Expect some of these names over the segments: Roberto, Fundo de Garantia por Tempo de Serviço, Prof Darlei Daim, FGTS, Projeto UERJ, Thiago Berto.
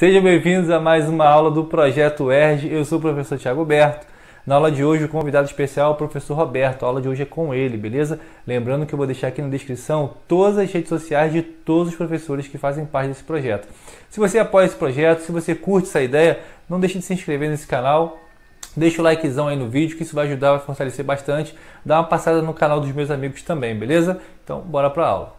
Sejam bem-vindos a mais uma aula do Projeto UERJ. Eu sou o professor Thiago Berto. Na aula de hoje, o convidado especial é o professor Roberto. A aula de hoje é com ele, beleza? Lembrando que eu vou deixar aqui na descrição todas as redes sociais de todos os professores que fazem parte desse projeto. Se você apoia esse projeto, se você curte essa ideia, não deixe de se inscrever nesse canal. Deixa o likezão aí no vídeo, que isso vai ajudar, vai fortalecer bastante. Dá uma passada no canal dos meus amigos também, beleza? Então, bora pra aula.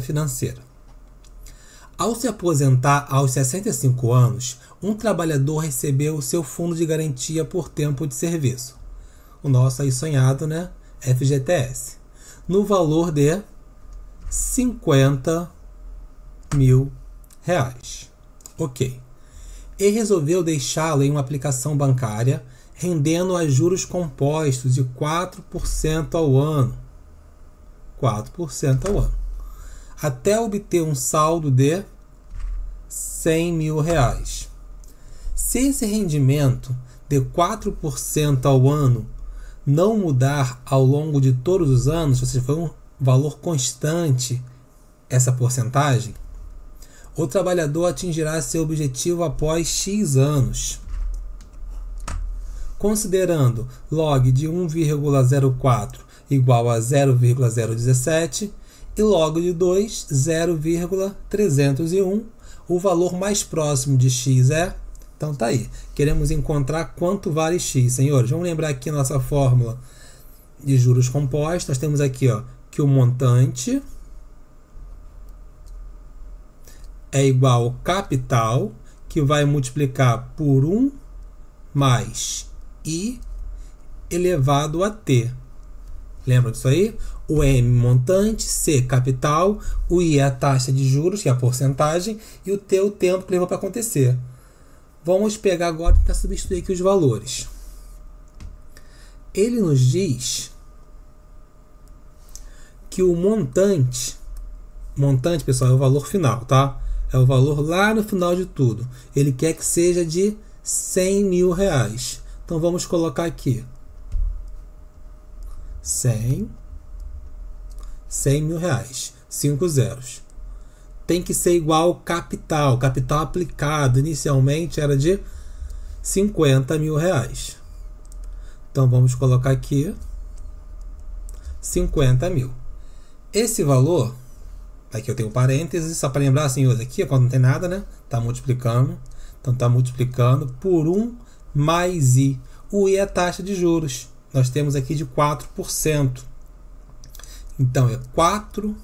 Financeira. Ao se aposentar aos 65 anos, um trabalhador recebeu o seu fundo de garantia por tempo de serviço, o nosso aí sonhado, né? FGTS, no valor de 50 mil reais. Ok. E resolveu deixá-lo em uma aplicação bancária, rendendo a juros compostos de 4% ao ano. 4% ao ano. Até obter um saldo de 100 mil reais. Se esse rendimento de 4% ao ano não mudar ao longo de todos os anos, ou seja, for um valor constante essa porcentagem, o trabalhador atingirá seu objetivo após X anos. Considerando log de 1,04 igual a 0,017, e log de 2, 0,301, o valor mais próximo de x é... Então tá aí, queremos encontrar quanto vale x, senhores. Vamos lembrar aqui nossa fórmula de juros compostos. Nós temos aqui, ó, que o montante é igual ao capital, que vai multiplicar por 1 mais i elevado a t. Lembra disso aí? O M montante, C capital, o I é a taxa de juros, que é a porcentagem, e o T o tempo que levou para acontecer. Vamos pegar agora para substituir aqui os valores. Ele nos diz que o montante, pessoal, é o valor final, tá? É o valor lá no final de tudo. Ele quer que seja de 100 mil reais. Então vamos colocar aqui 100 mil reais, 5 zeros. Tem que ser igual ao capital. Capital aplicado inicialmente era de 50 mil reais. Então vamos colocar aqui 50 mil. Esse valor, aqui eu tenho parênteses, só para lembrar, senhores, aqui quando não tem nada, né? Está multiplicando. Então está multiplicando por 1 mais i. O i é a taxa de juros. Nós temos aqui de 4%. Então, é 4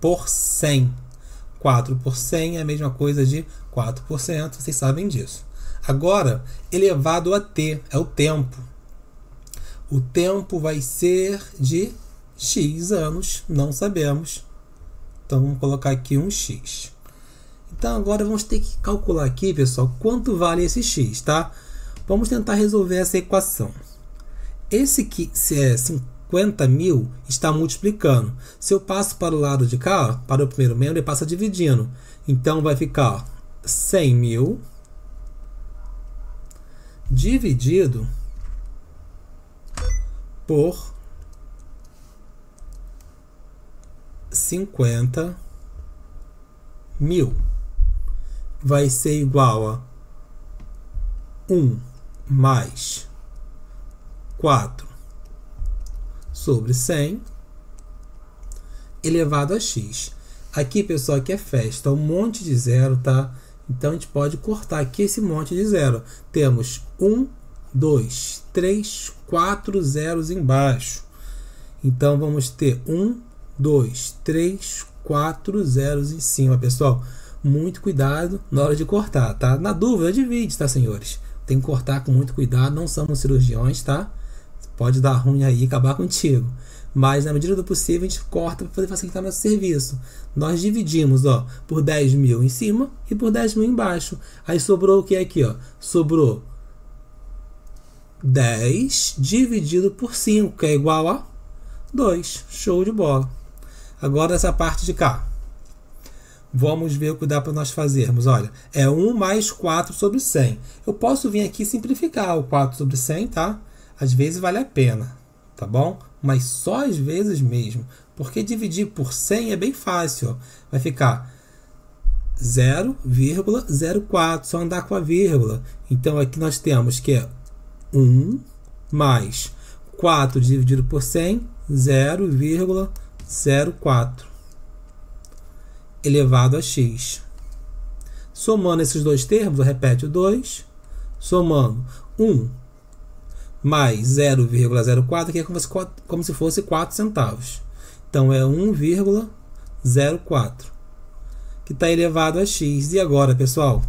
por 100. 4 por 100 é a mesma coisa de 4%, vocês sabem disso. Agora, elevado a t, é o tempo. O tempo vai ser de x anos, não sabemos. Então, vamos colocar aqui um x. Então, agora vamos ter que calcular aqui, pessoal, quanto vale esse x, tá? Vamos tentar resolver essa equação. Esse que é 50 mil está multiplicando. Se eu passo para o lado de cá, para o primeiro membro, ele passa dividindo. Então, vai ficar 100 mil dividido por 50 mil. Vai ser igual a 1 mais 4 sobre 100 elevado a x. Aqui, pessoal, aqui é festa, um monte de zero, tá? Então, a gente pode cortar aqui esse monte de zero. Temos 1, 2, 3, 4 zeros embaixo. Então, vamos ter 1, 2, 3, 4 zeros em cima, pessoal. Muito cuidado na hora de cortar, tá? Na dúvida, divide, tá, senhores? Tem que cortar com muito cuidado, não somos cirurgiões, tá? Pode dar ruim aí e acabar contigo. Mas, na medida do possível, a gente corta para poder facilitar nosso serviço. Nós dividimos, ó, por 10 mil em cima e por 10 mil embaixo. Aí sobrou o que aqui, ó? Sobrou 10 dividido por 5, que é igual a 2. Show de bola. Agora, essa parte de cá. Vamos ver o que dá para nós fazermos. Olha, é 1 mais 4 sobre 100. Eu posso vir aqui simplificar o 4 sobre 100, tá? Às vezes vale a pena, tá bom? mas só às vezes mesmo, porque dividir por 100 é bem fácil, ó. Vai ficar 0,04, só andar com a vírgula. Então aqui nós temos que é 1 mais 4 dividido por 100, 0,04 elevado a x. Somando esses dois termos, eu repete o 2, somando 1 mais 0,04, que é como se fosse 4 centavos. Então é 1,04, que está elevado a x. E agora, pessoal?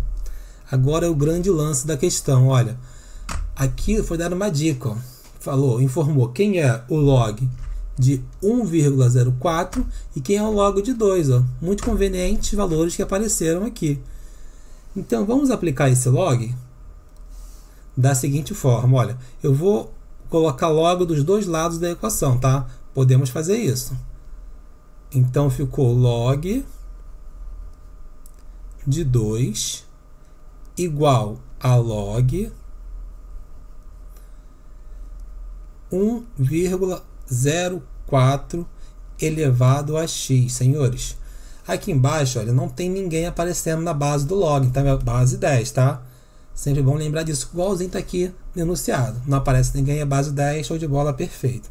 Agora é o grande lance da questão. Olha, aqui foi dada uma dica, ó. Falou, informou quem é o log de 1,04 e quem é o log de 2. Ó. Muito convenientes valores que apareceram aqui. Então, vamos aplicar esse log da seguinte forma. Olha, eu vou colocar log dos dois lados da equação, tá? Podemos fazer isso. Então, ficou log de 2 igual a log 1,04 elevado a x, senhores. Aqui embaixo, olha, não tem ninguém aparecendo na base do log, então é a base 10, tá? Sempre bom lembrar disso, igualzinho está aqui enunciado. Não aparece ninguém, é base 10, show de bola, perfeito.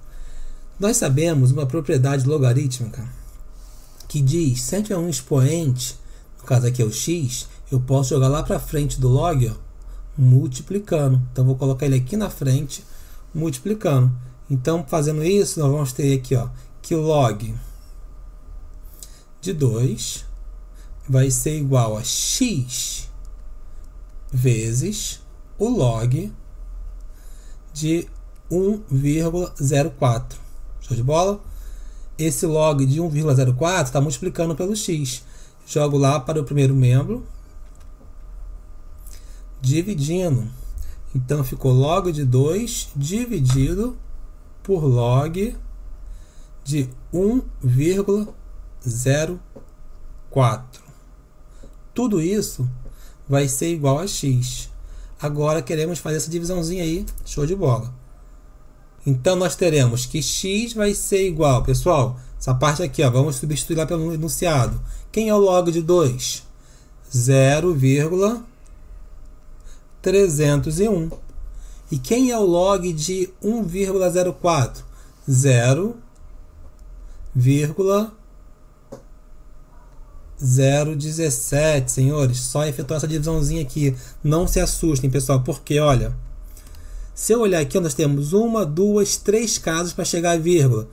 Nós sabemos uma propriedade logarítmica que diz, se eu tiver um expoente, no caso aqui é o x, eu posso jogar lá para frente do log, ó, multiplicando. Então vou colocar ele aqui na frente, multiplicando. Então, fazendo isso, nós vamos ter aqui, ó, que o log de 2 vai ser igual a x vezes o log de 1,04. Show de bola? Esse log de 1,04 está multiplicando pelo x. Jogo lá para o primeiro membro, dividindo. Então, ficou log de 2 dividido por log de 1,04. Tudo isso vai ser igual a x. Agora, queremos fazer essa divisãozinha aí. Show de bola. Então, nós teremos que x vai ser igual, pessoal, essa parte aqui, ó, vamos substituir lá pelo enunciado. Quem é o log de 2? 0,301. E quem é o log de 1,04? 0,017, senhores. Só efetuar essa divisãozinha aqui. Não se assustem, pessoal, porque, olha, se eu olhar aqui, nós temos 1, 2, 3 casas para chegar à vírgula.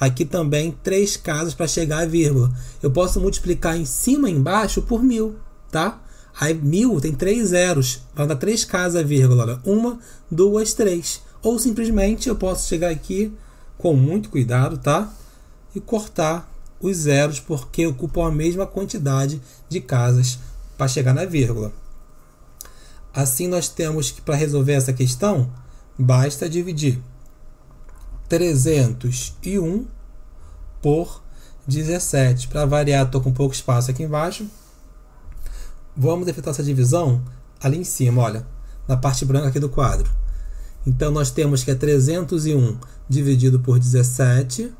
Aqui também 3 casas para chegar à vírgula. Eu posso multiplicar em cima e embaixo por 1000, tá? Aí 1000 tem 3 zeros, vai dar 3 casas, vírgula, olha, 1, 2, 3. Ou simplesmente eu posso chegar aqui com muito cuidado, tá? E cortar os zeros, porque ocupam a mesma quantidade de casas para chegar na vírgula. Assim, nós temos que, para resolver essa questão, basta dividir 301 por 17. Para variar, estou com pouco espaço aqui embaixo. Vamos efetuar essa divisão ali em cima, olha, na parte branca aqui do quadro. Então, nós temos que é 301 dividido por 17.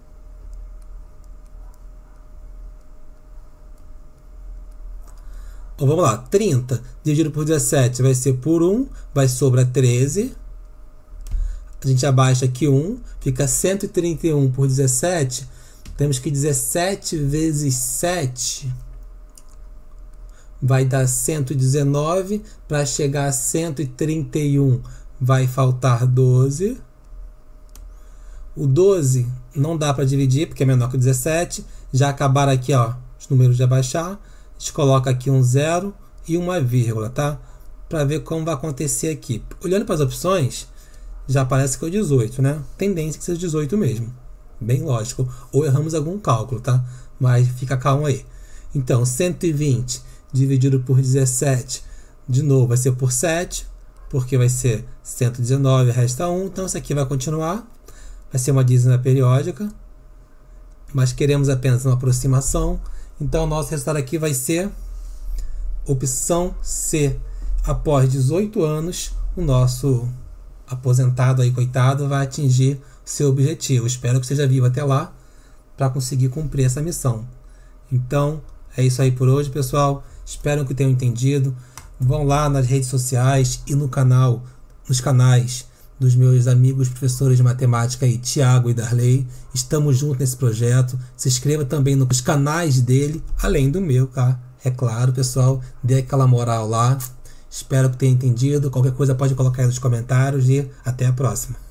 Então, vamos lá, 30 dividido por 17 vai ser por 1, vai sobrar 13. A gente abaixa aqui 1, fica 131 por 17. Temos que 17 vezes 7... vai dar 119, para chegar a 131 vai faltar 12. O 12 não dá para dividir, porque é menor que 17. Já acabaram aqui, ó, os números de abaixar. A gente coloca aqui um zero e uma vírgula, tá? Para ver como vai acontecer aqui. Olhando para as opções, já parece que é o 18, né? Tendência que seja 18 mesmo. Bem lógico. Ou erramos algum cálculo, tá? Mas fica calmo aí. Então, 120... dividido por 17, de novo, vai ser por 7, porque vai ser 119, resta 1. Então, isso aqui vai continuar, vai ser uma dízima periódica, mas queremos apenas uma aproximação. Então, nosso resultado aqui vai ser opção C. Após 18 anos, o nosso aposentado aí, coitado, vai atingir seu objetivo. Espero que seja vivo até lá para conseguir cumprir essa missão. Então, é isso aí por hoje, pessoal. Espero que tenham entendido. Vão lá nas redes sociais e no canal, nos canais dos meus amigos professores de matemática aí, Thiago e Darlei. Estamos juntos nesse projeto. Se inscreva também nos canais dele, além do meu, tá? É claro, pessoal, dê aquela moral lá. Espero que tenha entendido. Qualquer coisa pode colocar aí nos comentários e até a próxima.